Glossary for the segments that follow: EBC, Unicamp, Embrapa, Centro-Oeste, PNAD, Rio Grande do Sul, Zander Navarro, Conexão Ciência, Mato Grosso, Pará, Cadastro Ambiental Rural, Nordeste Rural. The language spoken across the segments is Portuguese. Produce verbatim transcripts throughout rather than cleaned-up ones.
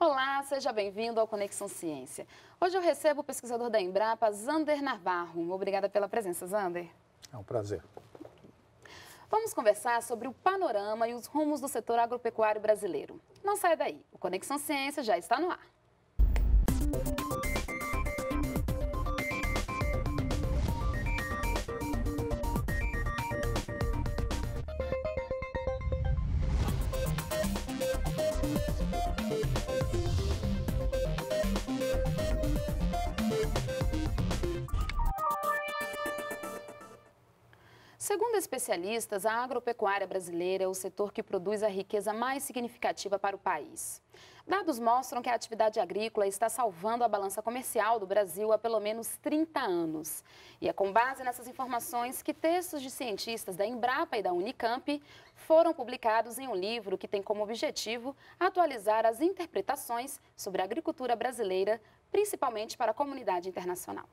Olá, seja bem-vindo ao Conexão Ciência. Hoje eu recebo o pesquisador da Embrapa, Zander Navarro. Obrigada pela presença, Zander. É um prazer. Vamos conversar sobre o panorama e os rumos do setor agropecuário brasileiro. Não sai daí, o Conexão Ciência já está no ar. Segundo especialistas, a agropecuária brasileira é o setor que produz a riqueza mais significativa para o país. Dados mostram que a atividade agrícola está salvando a balança comercial do Brasil há pelo menos trinta anos. E é com base nessas informações que textos de cientistas da Embrapa e da Unicamp foram publicados em um livro que tem como objetivo atualizar as interpretações sobre a agricultura brasileira, principalmente para a comunidade internacional.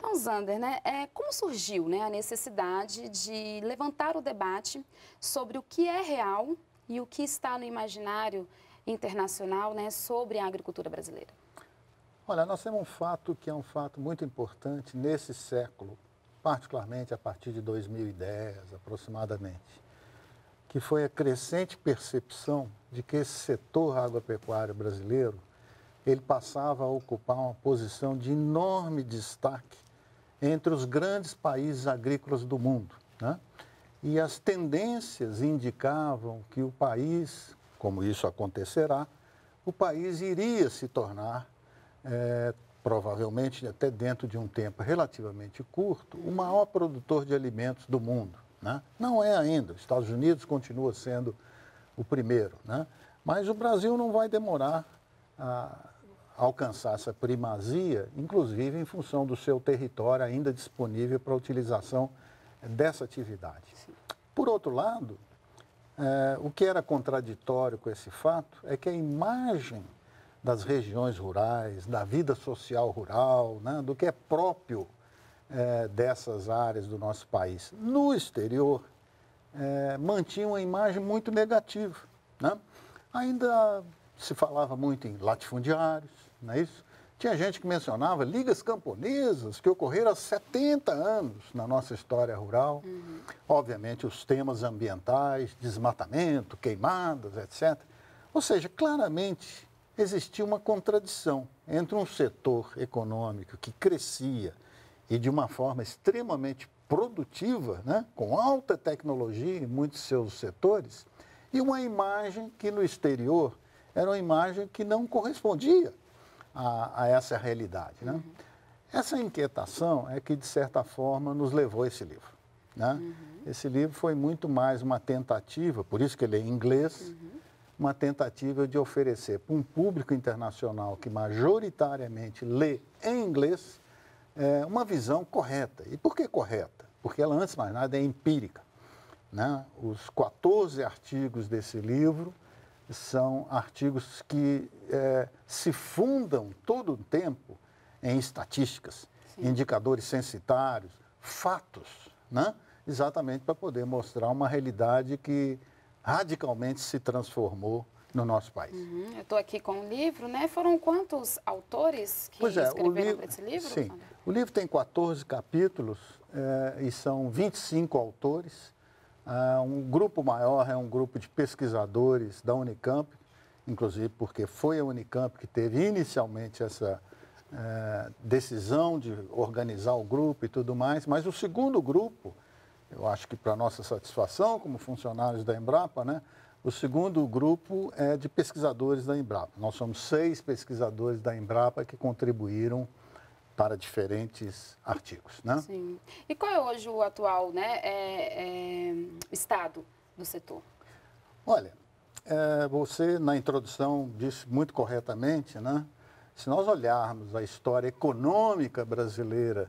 Então, Zander, né, é, como surgiu, né, a necessidade de levantar o debate sobre o que é real e o que está no imaginário internacional, né, sobre a agricultura brasileira? Olha, nós temos um fato que é um fato muito importante nesse século, particularmente a partir de dois mil e dez, aproximadamente, que foi a crescente percepção de que esse setor agropecuário brasileiro, ele passava a ocupar uma posição de enorme destaque entre os grandes países agrícolas do mundo, né? E as tendências indicavam que o país, como isso acontecerá, o país iria se tornar, é, provavelmente até dentro de um tempo relativamente curto, o maior produtor de alimentos do mundo, né? Não é ainda, os Estados Unidos continua sendo o primeiro, né? Mas o Brasil não vai demorar a alcançar essa primazia, inclusive em função do seu território ainda disponível para a utilização dessa atividade. Sim. Por outro lado, eh, o que era contraditório com esse fato é que a imagem das regiões rurais, da vida social rural, né, do que é próprio eh, dessas áreas do nosso país no exterior, eh, mantinha uma imagem muito negativa, né? Ainda se falava muito em latifundiários, não é isso? Tinha gente que mencionava ligas camponesas que ocorreram há setenta anos na nossa história rural. Uhum. Obviamente, os temas ambientais, desmatamento, queimadas, etcétera. Ou seja, claramente existia uma contradição entre um setor econômico que crescia e de uma forma extremamente produtiva, né, com alta tecnologia em muitos seus setores, e uma imagem que no exterior era uma imagem que não correspondia a, a essa realidade, né? Uhum. Essa inquietação é que, de certa forma, nos levou a esse livro, né? Uhum. Esse livro foi muito mais uma tentativa, por isso que ele é em inglês, uhum, uma tentativa de oferecer para um público internacional que majoritariamente lê em inglês é, uma visão correta. E por que correta? Porque ela, antes de mais nada, é empírica, né? Os quatorze artigos desse livro são artigos que eh, se fundam todo o tempo em estatísticas, sim, indicadores censitários, fatos, né? Exatamente para poder mostrar uma realidade que radicalmente se transformou no nosso país. Uhum. Eu estou aqui com um livro, né? Foram quantos autores que pois é, escreveram para esse livro? Sim, o livro tem quatorze capítulos eh, e são vinte e cinco autores. Uh, um grupo maior é um grupo de pesquisadores da Unicamp, inclusive porque foi a Unicamp que teve inicialmente essa uh, decisão de organizar o grupo e tudo mais. Mas o segundo grupo, eu acho que para nossa satisfação como funcionários da Embrapa, né, o segundo grupo é de pesquisadores da Embrapa. Nós somos seis pesquisadores da Embrapa que contribuíram para diferentes artigos, né? Sim. E qual é hoje o atual, né, é, é, estado do setor? Olha, é, você na introdução disse muito corretamente, né? Se nós olharmos a história econômica brasileira,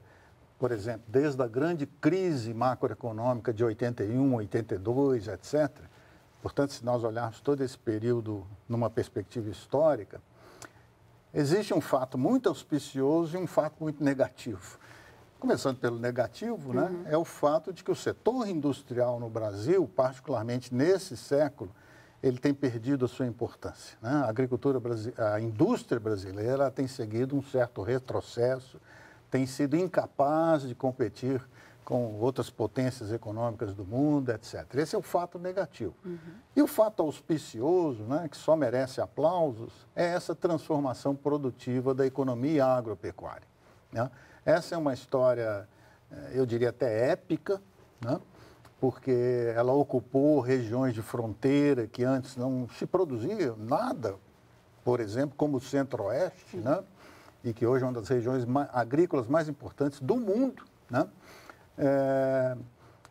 por exemplo, desde a grande crise macroeconômica de oitenta e um, oitenta e dois, etcétera. Portanto, se nós olharmos todo esse período numa perspectiva histórica, existe um fato muito auspicioso e um fato muito negativo. Começando pelo negativo, né, uhum, é o fato de que o setor industrial no Brasil, particularmente nesse século, ele tem perdido a sua importância, né? A agricultura brasileira, a indústria brasileira tem seguido um certo retrocesso, tem sido incapaz de competir com outras potências econômicas do mundo, etcétera. Esse é o fato negativo. Uhum. E o fato auspicioso, né, que só merece aplausos, é essa transformação produtiva da economia agropecuária, né? Essa é uma história, eu diria até épica, né? Porque ela ocupou regiões de fronteira que antes não se produzia nada, por exemplo, como o Centro-Oeste, né? E que hoje é uma das regiões agrícolas mais importantes do mundo, né? É,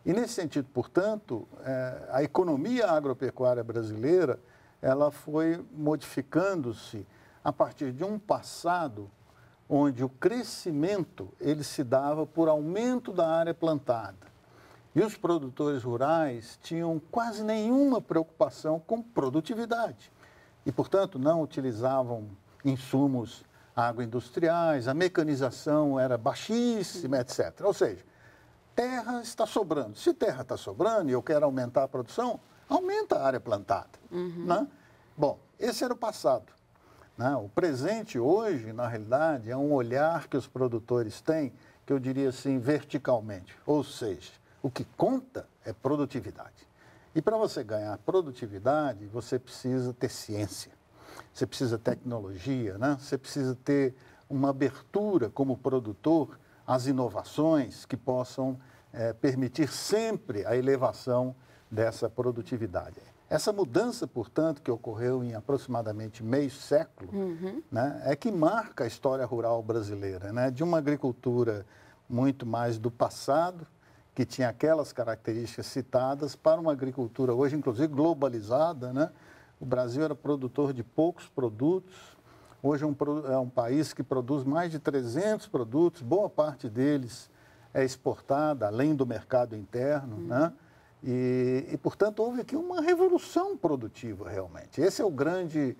e nesse sentido, portanto, é, a economia agropecuária brasileira, ela foi modificando-se a partir de um passado onde o crescimento ele se dava por aumento da área plantada. E os produtores rurais tinham quase nenhuma preocupação com produtividade e, portanto, não utilizavam insumos agroindustriais, a mecanização era baixíssima, etcétera. Ou seja, terra está sobrando. Se terra está sobrando e eu quero aumentar a produção, aumenta a área plantada. Uhum. Né? Bom, esse era o passado, né? O presente hoje, na realidade, é um olhar que os produtores têm, que eu diria assim, verticalmente. Ou seja, o que conta é produtividade. E para você ganhar produtividade, você precisa ter ciência, você precisa ter tecnologia, né? Você precisa ter uma abertura como produtor às inovações que possam É, permitir sempre a elevação dessa produtividade. Essa mudança, portanto, que ocorreu em aproximadamente meio século, uhum, né, é que marca a história rural brasileira, né, de uma agricultura muito mais do passado, que tinha aquelas características citadas, para uma agricultura hoje, inclusive, globalizada, né? O Brasil era produtor de poucos produtos, hoje é um, é um país que produz mais de trezentos produtos, boa parte deles é exportada além do mercado interno, hum, né? E, e, portanto, houve aqui uma revolução produtiva, realmente. Esse é o grande,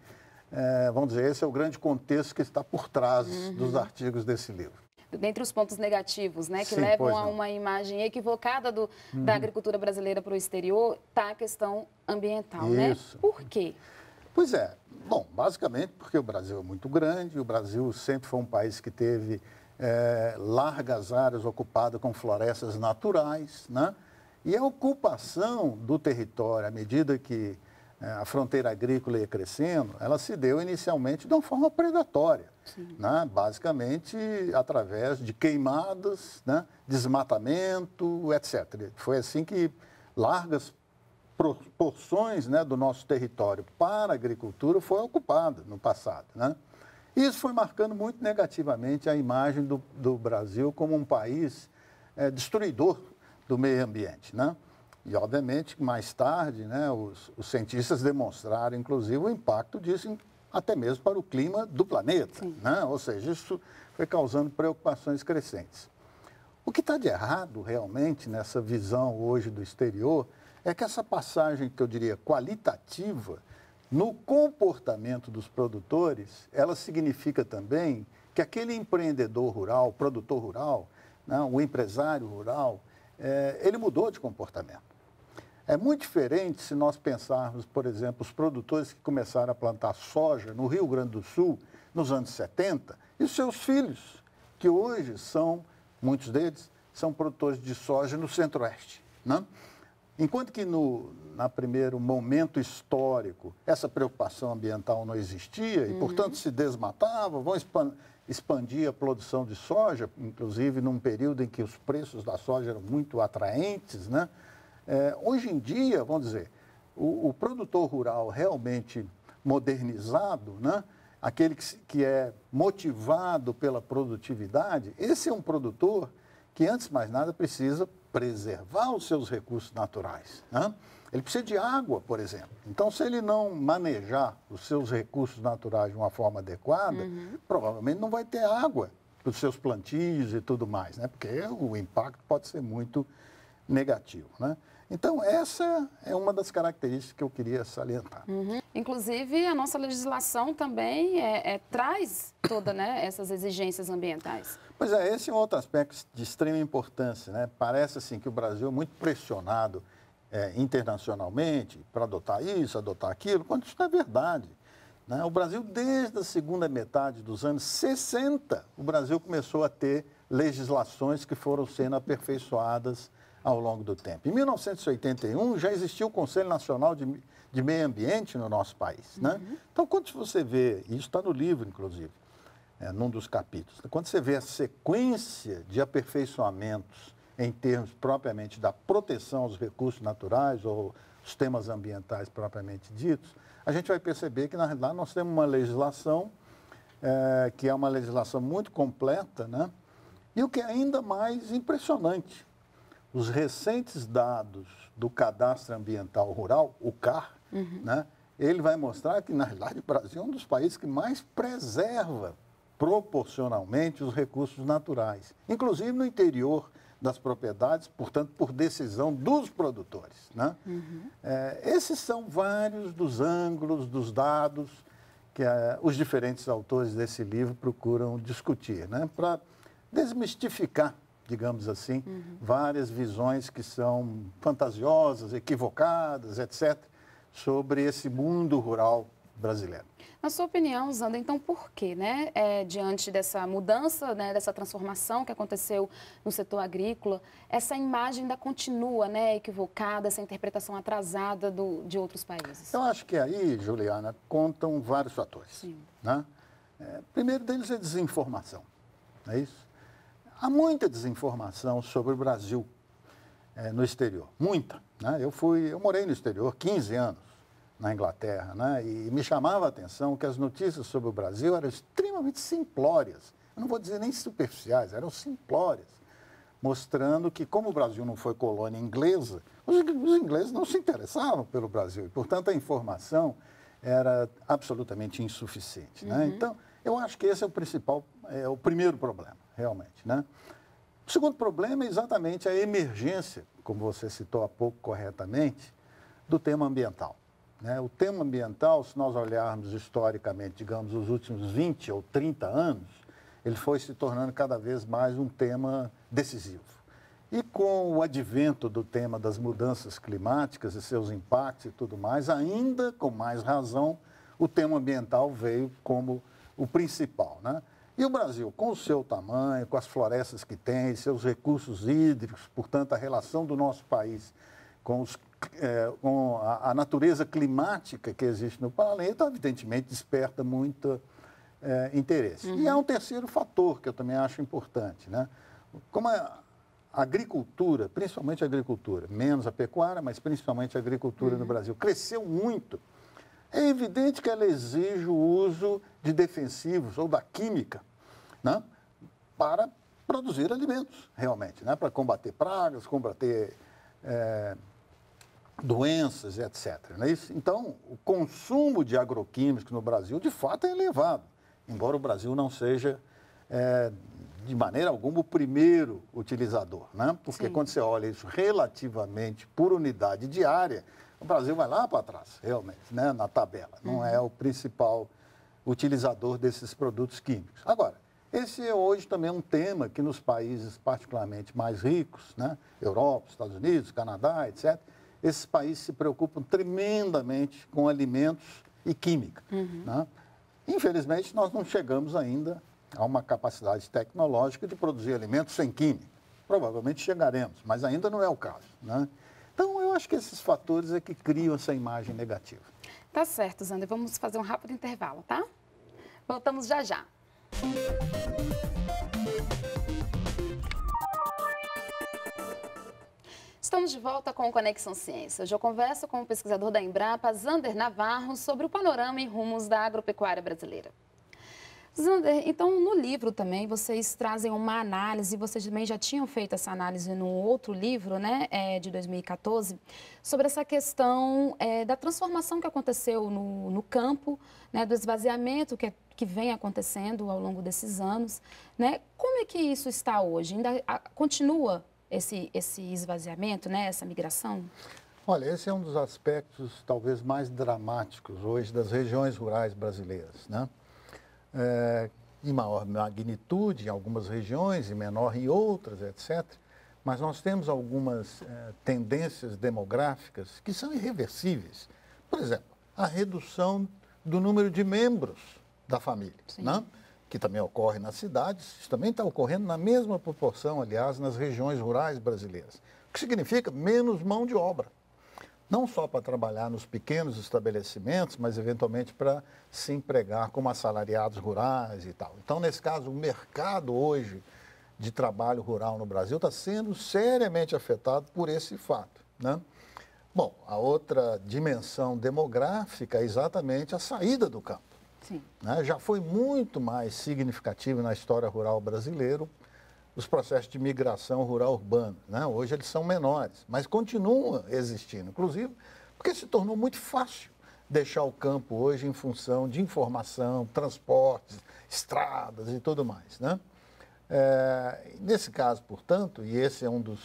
é, vamos dizer, esse é o grande contexto que está por trás, uhum, dos artigos desse livro. Dentre os pontos negativos, né, que sim, levam a uma imagem equivocada do, uhum, da agricultura brasileira para o exterior, está a questão ambiental, isso, né? Por quê? Pois é, bom, basicamente porque o Brasil é muito grande, o Brasil sempre foi um país que teve É, largas áreas ocupadas com florestas naturais, né? E a ocupação do território, à medida que é, a fronteira agrícola ia crescendo, ela se deu inicialmente de uma forma predatória, né? Basicamente através de queimadas, né? Desmatamento, etcétera. Foi assim que largas porções, né, do nosso território para a agricultura foi ocupada no passado, né? Isso foi marcando muito negativamente a imagem do, do Brasil como um país é, destruidor do meio ambiente, né? E, obviamente, mais tarde, né, os, os cientistas demonstraram, inclusive, o impacto disso em, até mesmo para o clima do planeta, né? Ou seja, isso foi causando preocupações crescentes. O que está de errado, realmente, nessa visão hoje do exterior, é que essa passagem, que eu diria qualitativa, no comportamento dos produtores, ela significa também que aquele empreendedor rural, produtor rural, né, o empresário rural, é, ele mudou de comportamento. É muito diferente se nós pensarmos, por exemplo, os produtores que começaram a plantar soja no Rio Grande do Sul nos anos setenta e seus filhos, que hoje são, muitos deles, são produtores de soja no Centro-Oeste, né? Enquanto que no na primeiro momento histórico essa preocupação ambiental não existia e, uhum, portanto, se desmatava, vão expandir a produção de soja, inclusive num período em que os preços da soja eram muito atraentes, né? É, hoje em dia, vamos dizer, o, o produtor rural realmente modernizado, né? Aquele que, que é motivado pela produtividade, esse é um produtor que, antes de mais nada, precisa preservar os seus recursos naturais, né? Ele precisa de água, por exemplo. Então, se ele não manejar os seus recursos naturais de uma forma adequada, uhum, provavelmente não vai ter água para os seus plantios e tudo mais, né? Porque o impacto pode ser muito negativo, né? Então, essa é uma das características que eu queria salientar. Uhum. Inclusive, a nossa legislação também é, é, traz todas, né, essas exigências ambientais. Pois é, esse é um outro aspecto de extrema importância, né? Parece assim que o Brasil é muito pressionado é, internacionalmente para adotar isso, adotar aquilo, quando isso não é verdade. Né? O Brasil, desde a segunda metade dos anos sessenta, o Brasil começou a ter legislações que foram sendo aperfeiçoadas ao longo do tempo. Em mil novecentos e oitenta e um, já existia o Conselho Nacional de, de Meio Ambiente no nosso país. Né? Uhum. Então, quando você vê, isso está no livro, inclusive, é, num dos capítulos, quando você vê a sequência de aperfeiçoamentos em termos propriamente da proteção aos recursos naturais ou os temas ambientais propriamente ditos, a gente vai perceber que, na realidade, nós temos uma legislação é, que é uma legislação muito completa, né? E o que é ainda mais impressionante, os recentes dados do Cadastro Ambiental Rural, o C A R, uhum. né, ele vai mostrar que, na realidade, o Brasil é um dos países que mais preserva proporcionalmente os recursos naturais, inclusive no interior das propriedades, portanto, por decisão dos produtores. Né? Uhum. É, esses são vários dos ângulos, dos dados que é, os diferentes autores desse livro procuram discutir, né, para desmistificar, digamos assim, uhum. várias visões que são fantasiosas, equivocadas, etcétera, sobre esse mundo rural brasileiro. Na sua opinião, Zander, então por quê, né, é, diante dessa mudança, né, dessa transformação que aconteceu no setor agrícola, essa imagem ainda continua, né, equivocada, essa interpretação atrasada do, de outros países? Eu acho que aí, Juliana, contam vários fatores. Sim. Né? É, primeiro deles é desinformação, não é isso? Há muita desinformação sobre o Brasil é, no exterior, muita. Né? Eu, fui, eu morei no exterior quinze anos, na Inglaterra, né? E me chamava a atenção que as notícias sobre o Brasil eram extremamente simplórias, eu não vou dizer nem superficiais, eram simplórias, mostrando que, como o Brasil não foi colônia inglesa, os, os ingleses não se interessavam pelo Brasil, e, portanto, a informação era absolutamente insuficiente. Né? Uhum. Então, eu acho que esse é o principal, é o primeiro problema. Realmente, né? O segundo problema é exatamente a emergência, como você citou há pouco corretamente, do tema ambiental. Né? O tema ambiental, se nós olharmos historicamente, digamos, os últimos vinte ou trinta anos, ele foi se tornando cada vez mais um tema decisivo. E com o advento do tema das mudanças climáticas e seus impactos e tudo mais, ainda com mais razão, o tema ambiental veio como o principal, né? E o Brasil, com o seu tamanho, com as florestas que tem, seus recursos hídricos, portanto, a relação do nosso país com, os, é, com a, a natureza climática que existe no planeta, evidentemente, desperta muito é, interesse. Uhum. E há um terceiro fator que eu também acho importante, né? Como a agricultura, principalmente a agricultura, menos a pecuária, mas principalmente a agricultura uhum. no Brasil, cresceu muito. É evidente que ela exige o uso de defensivos ou da química, né, para produzir alimentos, realmente, né, para combater pragas, combater é, doenças, etcétera. Né? Então, o consumo de agroquímicos no Brasil, de fato, é elevado, embora o Brasil não seja, é, de maneira alguma, o primeiro utilizador. Né? Porque Sim. quando você olha isso relativamente por unidade diária, o Brasil vai lá para trás, realmente, né, na tabela. Não uhum. é o principal utilizador desses produtos químicos. Agora, esse é hoje também um tema que nos países particularmente mais ricos, né, Europa, Estados Unidos, Canadá, etcétera, esses países se preocupam tremendamente com alimentos e química. Uhum. Né? Infelizmente, nós não chegamos ainda a uma capacidade tecnológica de produzir alimentos sem química. Provavelmente chegaremos, mas ainda não é o caso, né? Então, eu acho que esses fatores é que criam essa imagem negativa. Tá certo, Zander. Vamos fazer um rápido intervalo, tá? Voltamos já já. Estamos de volta com o Conexão Ciência. Hoje eu converso com o pesquisador da Embrapa, Zander Navarro, sobre o panorama e rumos da agropecuária brasileira. Zander, então no livro também vocês trazem uma análise, vocês também já tinham feito essa análise num outro livro, né, é, de dois mil e quatorze, sobre essa questão é, da transformação que aconteceu no, no campo, né, do esvaziamento que, que vem acontecendo ao longo desses anos, né? Como é que isso está hoje? Ainda a, continua esse, esse esvaziamento, né, essa migração? Olha, esse é um dos aspectos talvez mais dramáticos hoje das regiões rurais brasileiras, né? É, em maior magnitude em algumas regiões e menor em outras, etcétera. mas nós temos algumas eh, tendências demográficas que são irreversíveis. Por exemplo, a redução do número de membros da família, né? Que também ocorre nas cidades, isso também está ocorrendo na mesma proporção, aliás, nas regiões rurais brasileiras, o que significa menos mão de obra, não só para trabalhar nos pequenos estabelecimentos, mas eventualmente para se empregar como assalariados rurais e tal. Então, nesse caso, o mercado hoje de trabalho rural no Brasil está sendo seriamente afetado por esse fato, né? Bom, a outra dimensão demográfica é exatamente a saída do campo. Sim. Né? Já foi muito mais significativo na história rural brasileira os processos de migração rural-urbana, né? Hoje eles são menores, mas continuam existindo, inclusive porque se tornou muito fácil deixar o campo hoje em função de informação, transportes, estradas e tudo mais, né? É, nesse caso, portanto, e esse é um dos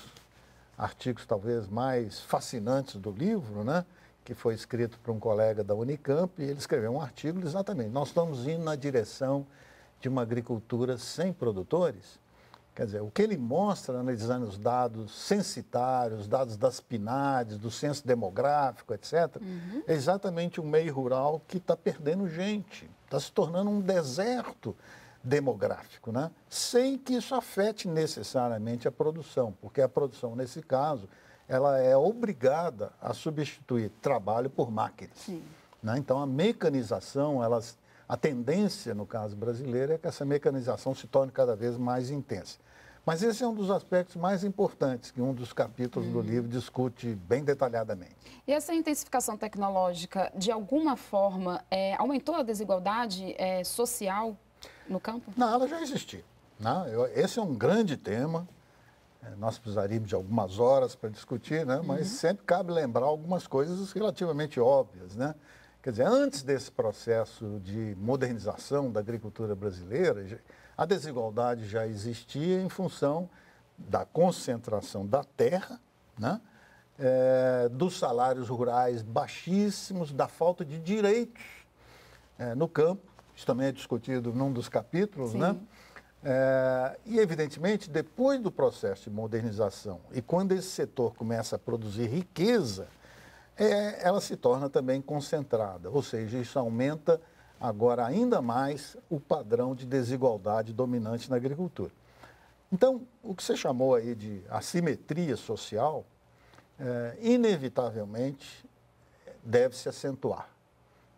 artigos talvez mais fascinantes do livro, né, que foi escrito por um colega da Unicamp, e ele escreveu um artigo exatamente, nós estamos indo na direção de uma agricultura sem produtores, quer dizer, o que ele mostra analisando os dados censitários, dados das P N A Ds, do censo demográfico, etcétera, uhum. é exatamente um meio rural que está perdendo gente, está se tornando um deserto demográfico, né? Sem que isso afete necessariamente a produção, porque a produção, nesse caso, ela é obrigada a substituir trabalho por máquinas. Sim. Né? Então, a mecanização, elas, a tendência, no caso brasileiro, é que essa mecanização se torne cada vez mais intensa. Mas esse é um dos aspectos mais importantes que um dos capítulos hum. do livro discute bem detalhadamente. E essa intensificação tecnológica, de alguma forma, é, aumentou a desigualdade é, social no campo? Não, ela já existia. Né? Eu, esse é um grande tema, nós precisaríamos de algumas horas para discutir, né? Mas uhum. sempre cabe lembrar algumas coisas relativamente óbvias, né? Quer dizer, antes desse processo de modernização da agricultura brasileira, a desigualdade já existia em função da concentração da terra, né? É, dos salários rurais baixíssimos, da falta de direitos é, no campo. Isso também é discutido num dos capítulos, Sim. né? É, e, evidentemente, depois do processo de modernização e quando esse setor começa a produzir riqueza, é, ela se torna também concentrada, ou seja, isso aumenta agora ainda mais o padrão de desigualdade dominante na agricultura. Então, o que você chamou aí de assimetria social, é, inevitavelmente, deve se acentuar,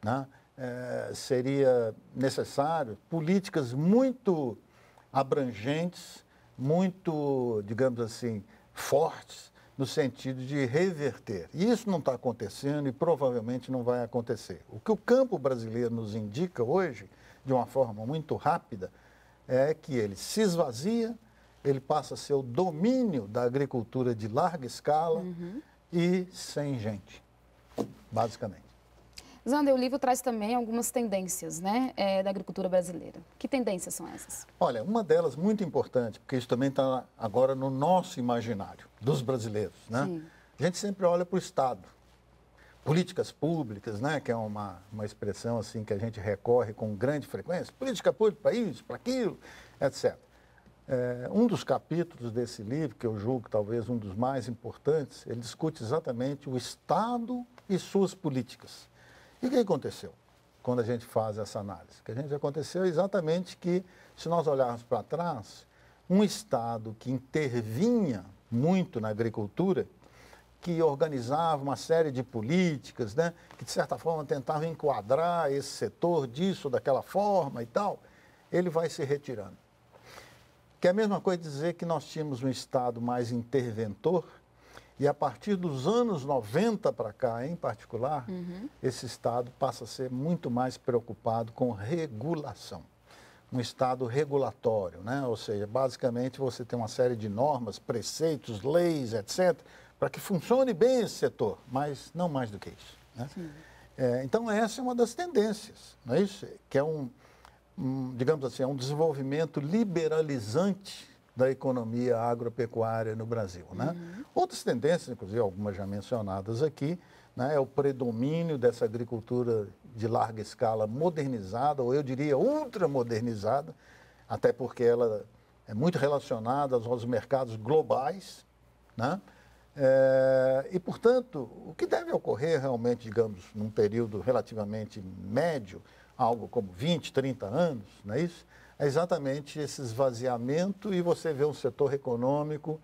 né? É, seria necessário políticas muito abrangentes, muito, digamos assim, fortes, no sentido de reverter. E isso não está acontecendo e provavelmente não vai acontecer. O que o campo brasileiro nos indica hoje, de uma forma muito rápida, é que ele se esvazia, ele passa a ser o domínio da agricultura de larga escala uhum. e sem gente, basicamente. Zander, o livro traz também algumas tendências, né, é, da agricultura brasileira. Que tendências são essas? Olha, uma delas muito importante, porque isso também está agora no nosso imaginário, dos brasileiros, né? Sim. A gente sempre olha para o Estado. Políticas públicas, né, que é uma, uma expressão assim, que a gente recorre com grande frequência. Política pública para isso, para aquilo, etcétera. É, um dos capítulos desse livro, que eu julgo talvez um dos mais importantes, ele discute exatamente o Estado e suas políticas. E o que aconteceu quando a gente faz essa análise? O que a gente aconteceu é exatamente que, se nós olharmos para trás, um Estado que intervinha muito na agricultura, que organizava uma série de políticas, né, que, de certa forma, tentava enquadrar esse setor disso, daquela forma e tal, ele vai se retirando. Que é a mesma coisa dizer que nós tínhamos um Estado mais interventor, e a partir dos anos noventa para cá, em particular, uhum. esse Estado passa a ser muito mais preocupado com regulação. Um Estado regulatório, né? Ou seja, basicamente você tem uma série de normas, preceitos, leis, etcétera, para que funcione bem esse setor, mas não mais do que isso, né? É, então, essa é uma das tendências, não é isso? Que é um, um, digamos assim, é um desenvolvimento liberalizante da economia agropecuária no Brasil, né? Uhum. Outras tendências, inclusive algumas já mencionadas aqui, né, é o predomínio dessa agricultura de larga escala modernizada, ou eu diria ultramodernizada, até porque ela é muito relacionada aos mercados globais, né? É, e, portanto, o que deve ocorrer realmente, digamos, num período relativamente médio, algo como vinte, trinta anos, não é isso? É exatamente esse esvaziamento e você vê um setor econômico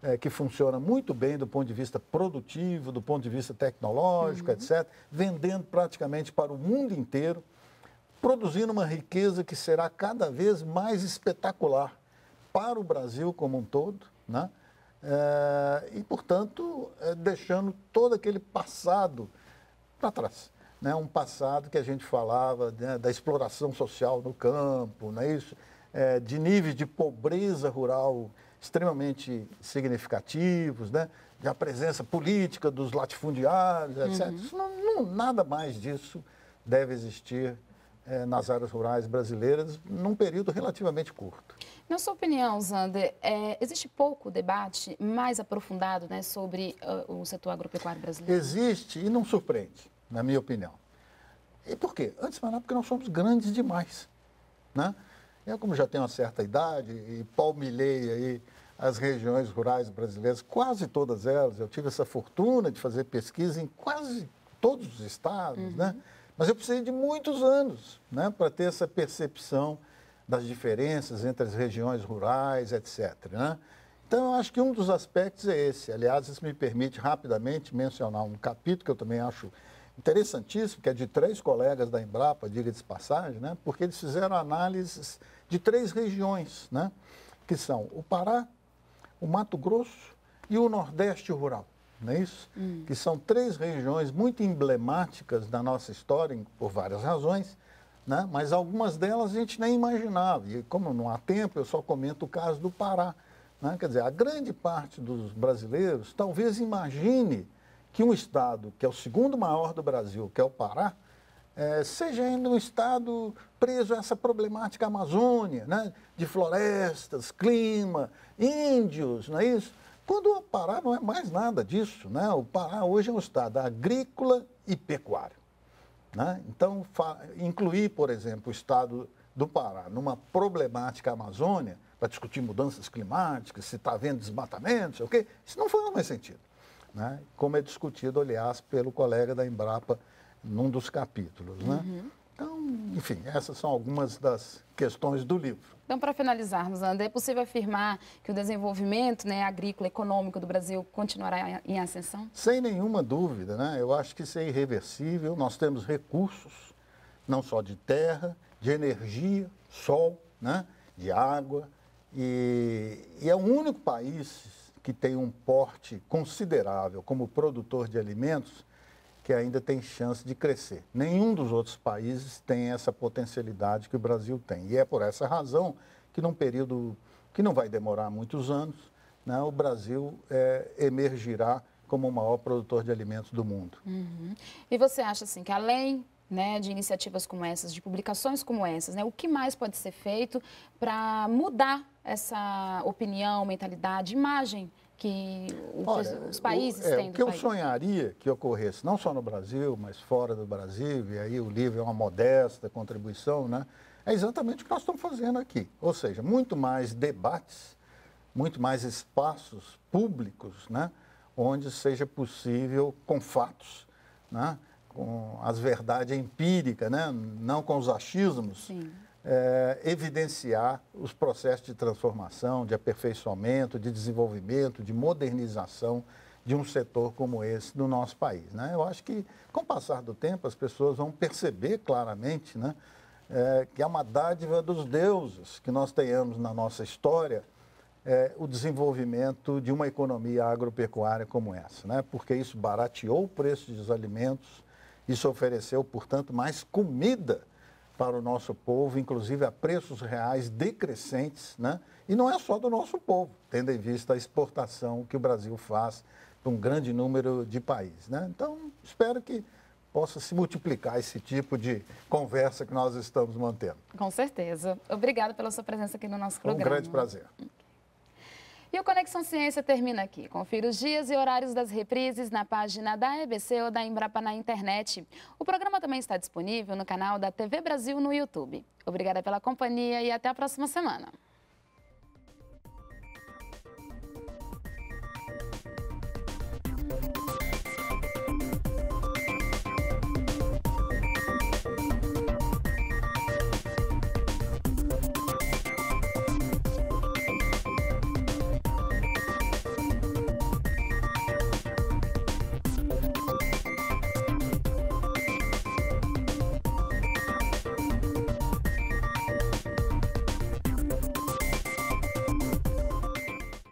é, que funciona muito bem do ponto de vista produtivo, do ponto de vista tecnológico, uhum. etcétera, vendendo praticamente para o mundo inteiro, produzindo uma riqueza que será cada vez mais espetacular para o Brasil como um todo, né? É, e, portanto, é, deixando todo aquele passado para trás, né? Um passado que a gente falava, né, da exploração social no campo, não é isso? É, de níveis de pobreza rural extremamente significativos, né? Da presença política dos latifundiários, etcétera. Uhum. Isso não, não, nada mais disso deve existir é, nas áreas rurais brasileiras num período relativamente curto. Na sua opinião, Zander, é, existe pouco debate mais aprofundado, né, sobre uh, o setor agropecuário brasileiro? Existe e não surpreende, na minha opinião. E por quê? Antes de mais nada, porque nós somos grandes demais, né? Eu, como já tenho uma certa idade e palmilhei aí as regiões rurais brasileiras, quase todas elas, eu tive essa fortuna de fazer pesquisa em quase todos os estados, uhum. né? Mas eu precisei de muitos anos, né, para ter essa percepção das diferenças entre as regiões rurais, etcétera, né? Então, eu acho que um dos aspectos é esse. Aliás, isso me permite rapidamente mencionar um capítulo que eu também acho interessantíssimo, que é de três colegas da Embrapa, diga-se de passagem, né? Porque eles fizeram análises de três regiões, né? Que são o Pará, o Mato Grosso e o Nordeste Rural, não é isso? Hum. Que são três regiões muito emblemáticas da nossa história, por várias razões, né? Mas algumas delas a gente nem imaginava. E como não há tempo, eu só comento o caso do Pará, né? Quer dizer, a grande parte dos brasileiros talvez imagine que um estado que é o segundo maior do Brasil, que é o Pará, é, seja ainda um estado preso a essa problemática Amazônia, né? De florestas, clima, índios, não é isso? Quando o Pará não é mais nada disso, né? O Pará hoje é um estado agrícola e pecuário, né? Então, incluir, por exemplo, o estado do Pará numa problemática Amazônia, para discutir mudanças climáticas, se está havendo desmatamento, sei o quê, isso não faz mais sentido, né? Como é discutido, aliás, pelo colega da Embrapa num dos capítulos, né? Uhum. Então, enfim, essas são algumas das questões do livro. Então, para finalizarmos, Zander, é possível afirmar que o desenvolvimento, né, agrícola e econômico do Brasil continuará em ascensão? Sem nenhuma dúvida, né? Eu acho que isso é irreversível. Nós temos recursos, não só de terra, de energia, sol, né, de água. E, e é o único país que tem um porte considerável como produtor de alimentos que ainda tem chance de crescer. Nenhum dos outros países tem essa potencialidade que o Brasil tem. E é por essa razão que, num período que não vai demorar muitos anos, né, o Brasil é, emergirá como o maior produtor de alimentos do mundo. Uhum. E você acha assim, que além, né, de iniciativas como essas, de publicações como essas, né, o que mais pode ser feito para mudar essa opinião, mentalidade, imagem que os, Olha, os países o, é, têm do país? O que eu país. sonharia que ocorresse, não só no Brasil, mas fora do Brasil, e aí o livro é uma modesta contribuição, né? É exatamente o que nós estamos fazendo aqui. Ou seja, muito mais debates, muito mais espaços públicos, né? Onde seja possível, com fatos, né? Com as verdades empíricas, né? Não com os achismos. Sim. É, evidenciar os processos de transformação, de aperfeiçoamento, de desenvolvimento, de modernização de um setor como esse do nosso país, né? Eu acho que, com o passar do tempo, as pessoas vão perceber claramente, né, é, que é uma dádiva dos deuses que nós tenhamos na nossa história é, o desenvolvimento de uma economia agropecuária como essa, né? Porque isso barateou o preço dos alimentos, isso ofereceu, portanto, mais comida para o nosso povo, inclusive a preços reais decrescentes, né? E não é só do nosso povo, tendo em vista a exportação que o Brasil faz para um grande número de países, né? Então, espero que possa se multiplicar esse tipo de conversa que nós estamos mantendo. Com certeza. Obrigada pela sua presença aqui no nosso programa. Foi um grande prazer. E o Conexão Ciência termina aqui. Confira os dias e horários das reprises na página da E B C ou da Embrapa na internet. O programa também está disponível no canal da T V Brasil no YouTube. Obrigada pela companhia e até a próxima semana.